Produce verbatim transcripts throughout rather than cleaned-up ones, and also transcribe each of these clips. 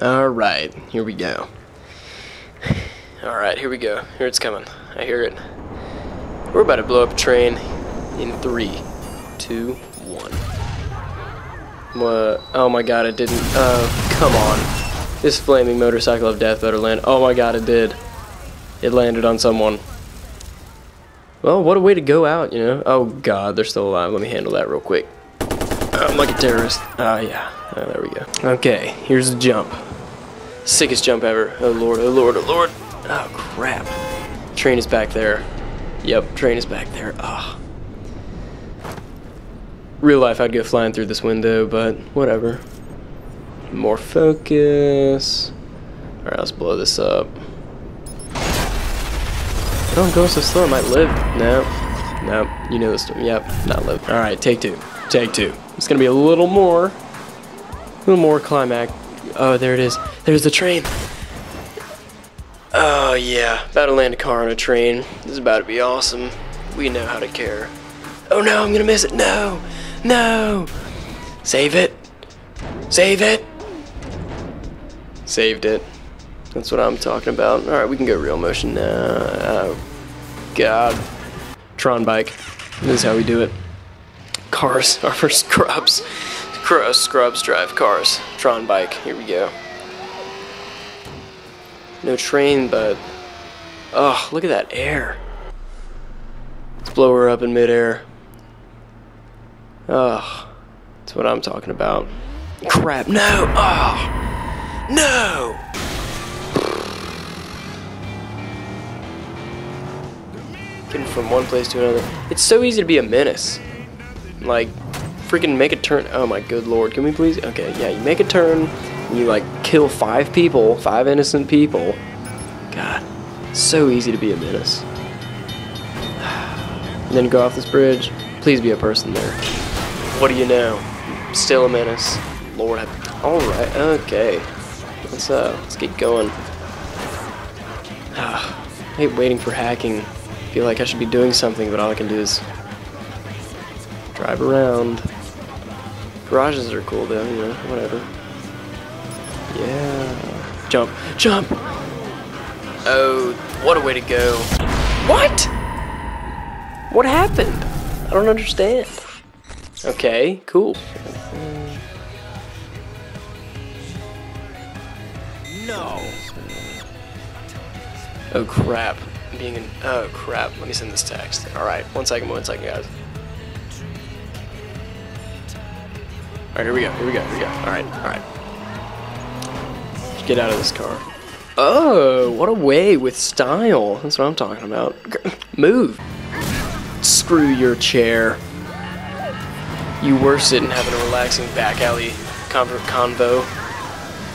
Alright, here we go. Alright, here we go. Here it's coming. I hear it. We're about to blow up a train in three, two, one. What? Oh my god, it didn't. Oh, come on. This flaming motorcycle of death better land. Oh my god, it did. It landed on someone. Well, what a way to go out, you know? Oh god, they're still alive. Let me handle that real quick. I'm like a terrorist. Ah, uh, yeah. Oh, there we go. Okay, here's the jump. Sickest jump ever. Oh lord, oh lord, oh lord. Oh crap. Train is back there. Yep, train is back there. Ah. Oh. Real life, I'd go flying through this window, but whatever. More focus. Alright, let's blow this up. I don't go so slow, I might live. No. No, you know this one. Yep, not live. Alright, take two. Take two. It's gonna be a little more. A little more climax. Oh, there it is. There's the train. Oh, yeah. About to land a car on a train. This is about to be awesome. We know how to care. Oh, no. I'm going to miss it. No. No. Save it. Save it. Saved it. That's what I'm talking about. All right. We can go real motion now. Oh, God. Tron bike. This is how we do it. Cars are for scrubs. Scrubs drive cars. Tron bike. Here we go. No train, but... Oh, look at that air. Let's blow her up in midair. Oh, that's what I'm talking about. Crap, no! Oh, no! Getting from one place to another. It's so easy to be a menace. Like... Freaking make a turn. Oh my good lord, can we please? Okay, yeah, you make a turn and you like kill five people, five innocent people. God, it's so easy to be a menace. And then go off this bridge. Please be a person there. What do you know? Still a menace. Lord, alright, okay. Let's uh let's get going. I hate waiting for hacking. I feel like I should be doing something, but all I can do is drive around. Garages are cool though, you know, whatever. Yeah. Jump. Jump! Oh, what a way to go. What? What happened? I don't understand. Okay, cool. No. Oh crap. Being an oh crap. Let me send this text. Alright, one second, one second guys. Alright, here we go, here we go, here we go. Alright, alright. Get out of this car. Oh, what a way with style. That's what I'm talking about. Move. Screw your chair. You were sitting having a relaxing back alley convo,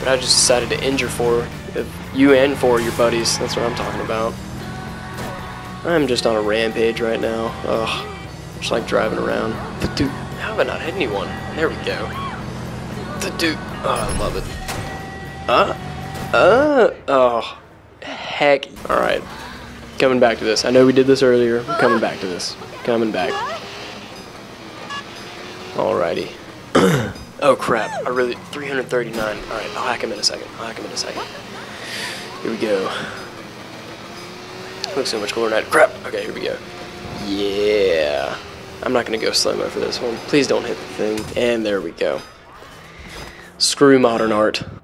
but I just decided to injure four of you and four of your buddies. That's what I'm talking about. I'm just on a rampage right now. Ugh. Just like driving around. But dude, how have I not hit anyone? There we go. The dude. Oh, I love it. Uh, uh, oh, heck. All right, coming back to this. I know we did this earlier. I'm coming back to this. Coming back. Alrighty. Oh crap! I really three hundred thirty-nine. All right, I'll hack him in a second. I'll hack him in a second. Here we go. Looks so much cooler than that. Crap. Okay, here we go. Yeah. I'm not gonna go slow-mo for this one. Please don't hit the thing. And there we go. Screw modern art.